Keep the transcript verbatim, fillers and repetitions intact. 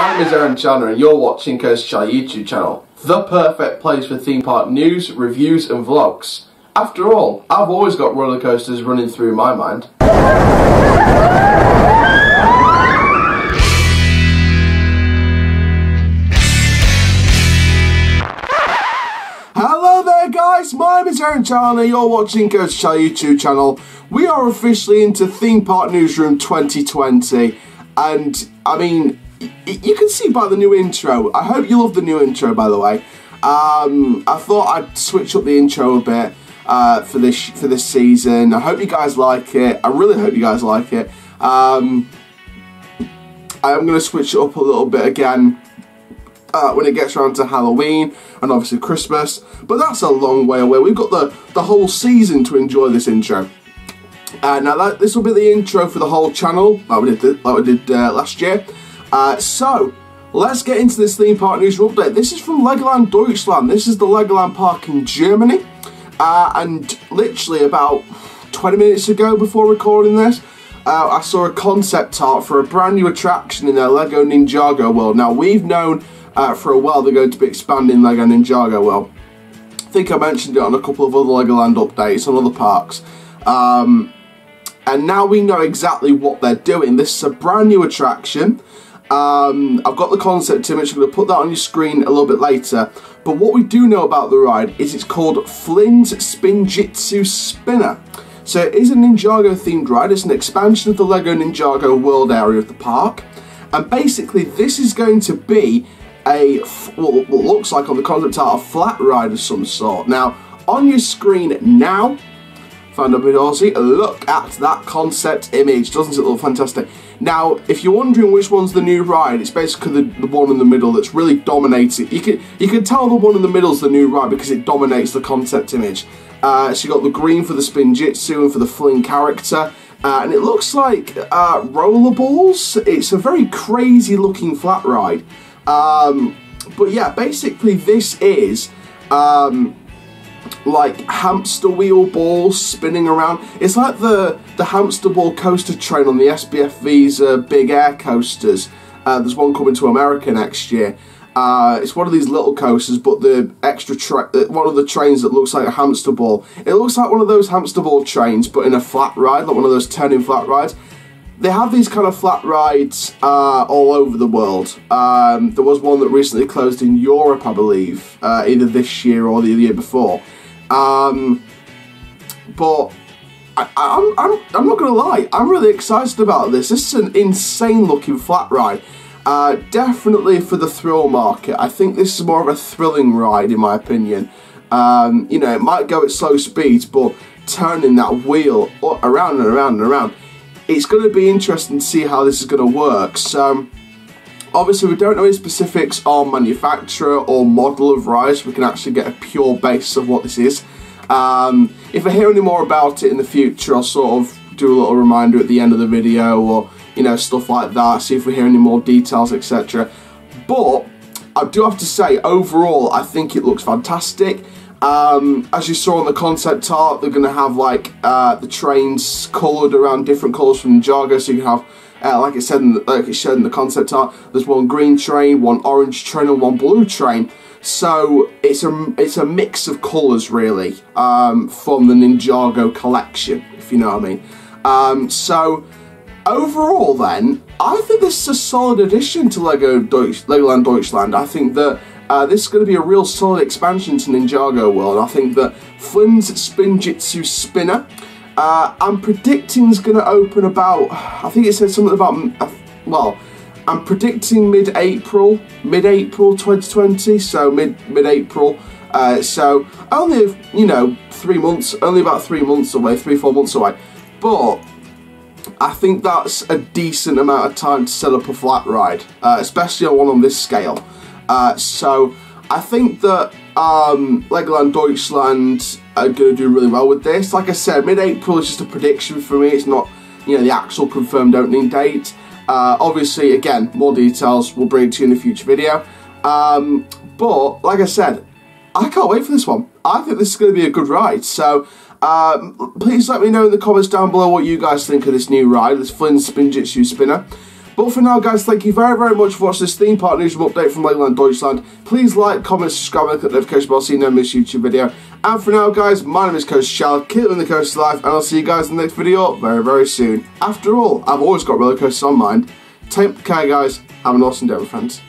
My name is Aaron Charner and you're watching Coast Chai YouTube channel, the perfect place for theme park news, reviews and vlogs. After all, I've always got roller coasters running through my mind. Hello there guys, my name is Aaron Charner, you're watching Coast Chai YouTube channel. We are officially into Theme Park Newsroom twenty twenty and I mean, you can see by the new intro. I hope you love the new intro, by the way. Um, I thought I'd switch up the intro a bit uh, for this for this season. I hope you guys like it. I really hope you guys like it. Um, I'm going to switch it up a little bit again uh, when it gets around to Halloween and obviously Christmas. But that's a long way away. We've got the, the whole season to enjoy this intro. Uh, now, that, this will be the intro for the whole channel, like we did, like we did uh, last year. Uh, so, let's get into this theme park news update. This is from Legoland Deutschland. This is the Legoland park in Germany. Uh, and literally about twenty minutes ago before recording this, uh, I saw a concept art for a brand new attraction in their Lego Ninjago World. Now, we've known uh, for a while they're going to be expanding Lego Ninjago World. I think I mentioned it on a couple of other Legoland updates on other parks. Um, and now we know exactly what they're doing. This is a brand new attraction. Um, I've got the concept image, I'm going to put that on your screen a little bit later. But what we do know about the ride is it's called Flynn's Spinjitzu Spinner. So it is a Ninjago themed ride, it's an expansion of the Lego Ninjago World area of the park. And basically this is going to be a, what looks like on the concept art, a flat ride of some sort. Now, on your screen now, find a bit horsey, look at that concept image, doesn't it look fantastic? Now, if you're wondering which one's the new ride, it's basically the, the one in the middle that's really dominating. You can you can tell the one in the middle's the new ride because it dominates the concept image. Uh, so you got the green for the Spinjitzu and for the Flynn character, uh, and it looks like uh, rollerballs. It's a very crazy looking flat ride, um, but yeah, basically this is um, like hamster wheel balls spinning around. It's like the the hamster ball coaster train on the S B F Visa Big Air coasters. Uh, there's one coming to America next year. Uh, it's one of these little coasters, but the extra tra one of the trains that looks like a hamster ball. It looks like one of those hamster ball trains, but in a flat ride, like one of those turning flat rides. They have these kind of flat rides uh, all over the world. Um, there was one that recently closed in Europe, I believe, uh, either this year or the year before. Um, but I, I'm, I'm, I'm not going to lie, I'm really excited about this. This is an insane looking flat ride, uh, definitely for the thrill market. I think this is more of a thrilling ride in my opinion. Um, you know, it might go at slow speeds, but turning that wheel around and around and around, it's going to be interesting to see how this is going to work. So obviously we don't know any specifics on manufacturer or model of ride, so we can actually get a pure base of what this is. Um, if I hear any more about it in the future, I'll sort of do a little reminder at the end of the video or, you know, stuff like that, see if we hear any more details, et cetera. But I do have to say, overall, I think it looks fantastic. Um, as you saw on the concept art, they're going to have, like, uh, the trains coloured around different colours from Ninjago, so you can have... Uh, like it said, in the, like it said in the concept art, there's one green train, one orange train, and one blue train. So it's a it's a mix of colours really um, from the Ninjago collection, if you know what I mean. Um, so overall, then, I think this is a solid addition to Lego Deutsch, Legoland Deutschland. I think that uh, this is going to be a real solid expansion to Ninjago World. I think that Flynn's Spinjitzu Spinner. Uh, I'm predicting it's going to open about, I think it said something about, well, I'm predicting mid-April, mid-April twenty twenty, so mid-mid-April, uh, so only, you know, three months, only about three months away, three, four months away, but I think that's a decent amount of time to set up a flat ride, uh, especially on one on this scale, uh, so I think that um, Legoland Deutschland are going to do really well with this. Like I said, mid-April is just a prediction for me. It's not, you know, the actual confirmed opening date. Uh, obviously, again, more details we'll bring to you in a future video. Um, but, like I said, I can't wait for this one. I think this is going to be a good ride. So, um, please let me know in the comments down below what you guys think of this new ride, this Flynn's Spinjitzu Spinner. But for now, guys, thank you very, very much for watching this theme park newsroom update from Legoland Deutschland. Please like, comment, subscribe, and click the notification bell so you never miss a YouTube video. And for now, guys, my name is Coast Chai, keep living the coast life, and I'll see you guys in the next video very, very soon. After all, I've always got roller coasters on mind. Take care, guys. Have an awesome day, my friends.